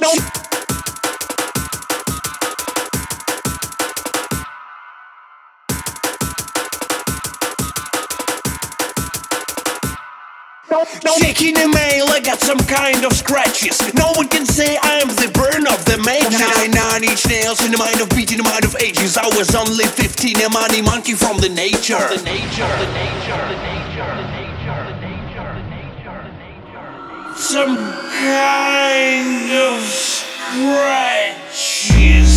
No. Checking email, I got some kind of scratches. No one can say I'm the burn of the mages. 9 inch nails in the mind of beat, in the mind of ages. I was only 15, a money monkey from the nature. Some kind of scratches.